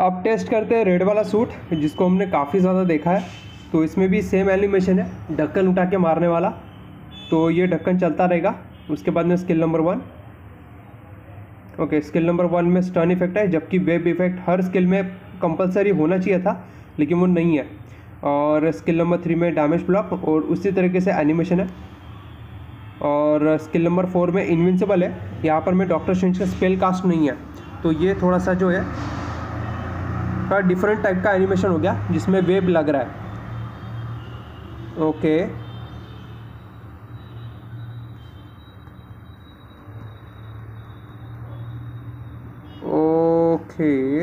अब टेस्ट करते हैं रेड वाला सूट जिसको हमने काफ़ी ज़्यादा देखा है। तो इसमें भी सेम एनिमेशन है, ढक्कन उठा के मारने वाला, तो ये ढक्कन चलता रहेगा। उसके बाद में skill number 1, okay, skill number 1 में स्टर्न इफेक्ट है, जबकि वेब इफेक्ट हर स्किल में कंपलसरी होना चाहिए था लेकिन वो नहीं है। और स्किल नंबर 3 में डैमेज ब्लॉक और उसी तरीके से एनिमेशन है। और स्किल नंबर 4 में इनविंसिबल है, यहाँ पर मैं डॉक्टर शिंज का स्पेल कास्ट नहीं है, तो ये थोड़ा सा जो है थोड़ा डिफरेंट टाइप का एनिमेशन हो गया जिसमें वेब लग रहा है। ओके,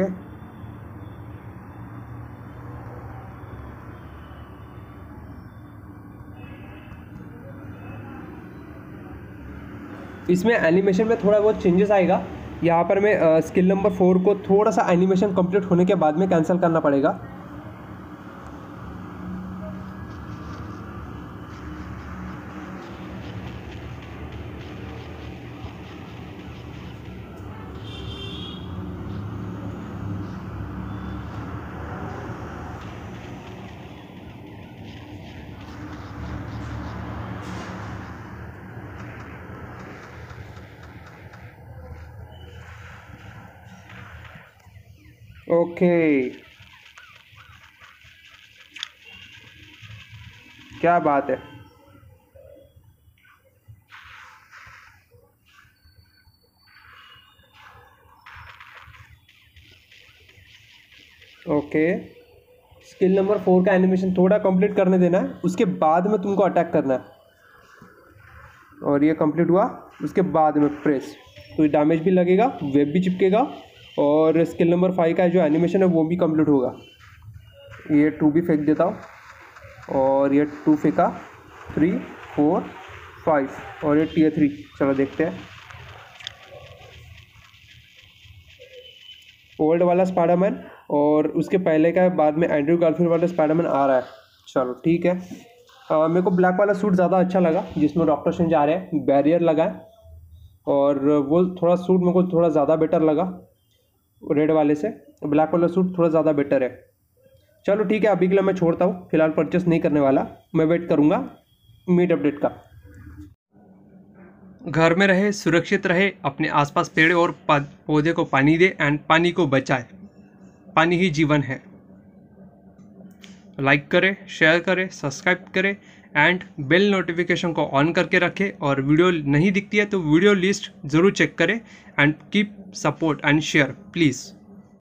ओके, इसमें एनिमेशन में थोड़ा बहुत चेंजेस आएगा। यहाँ पर मैं स्किल नंबर 4 को थोड़ा सा एनिमेशन कंप्लीट होने के बाद में कैंसिल करना पड़ेगा। ओके, क्या बात है। ओके, स्किल नंबर 4 का एनिमेशन थोड़ा कंप्लीट करने देना है, उसके बाद में तुमको अटैक करना है। और ये कंप्लीट हुआ, उसके बाद में प्रेस, तो डैमेज भी लगेगा, वेब भी चिपकेगा, और स्किल नंबर 5 का जो एनिमेशन है वो भी कंप्लीट होगा। ये 2 भी फेंक देता हूँ, और ये 2 फेंका, 3, 4, 5, और ये टीयर 3। चलो देखते हैं। ओल्ड वाला स्पाइडरमैन और उसके पहले का बाद में एंड्रू गारफील्ड वाला स्पाइडरमैन आ रहा है। चलो ठीक है। मेरे को ब्लैक वाला सूट ज़्यादा अच्छा लगा जिसमें डॉक्टर शिंज आ रहे हैं, बैरियर लगा है, और वो थोड़ा सूट मेरे को थोड़ा ज़्यादा बेटर लगा रेड वाले से। ब्लैक वाला सूट थोड़ा ज़्यादा बेटर है। चलो ठीक है, अभी के लिए मैं छोड़ता हूँ, फिलहाल परचेस नहीं करने वाला। मैं वेट करूँगा मीट अपडेट का। घर में रहे, सुरक्षित रहे, अपने आसपास पेड़ और पौधे को पानी दे, एंड पानी को बचाए। पानी ही जीवन है। लाइक करें, शेयर करें, सब्सक्राइब करें, एंड बेल नोटिफिकेशन को ऑन करके रखें। और वीडियो नहीं दिखती है तो वीडियो लिस्ट ज़रूर चेक करें, and keep support and share please.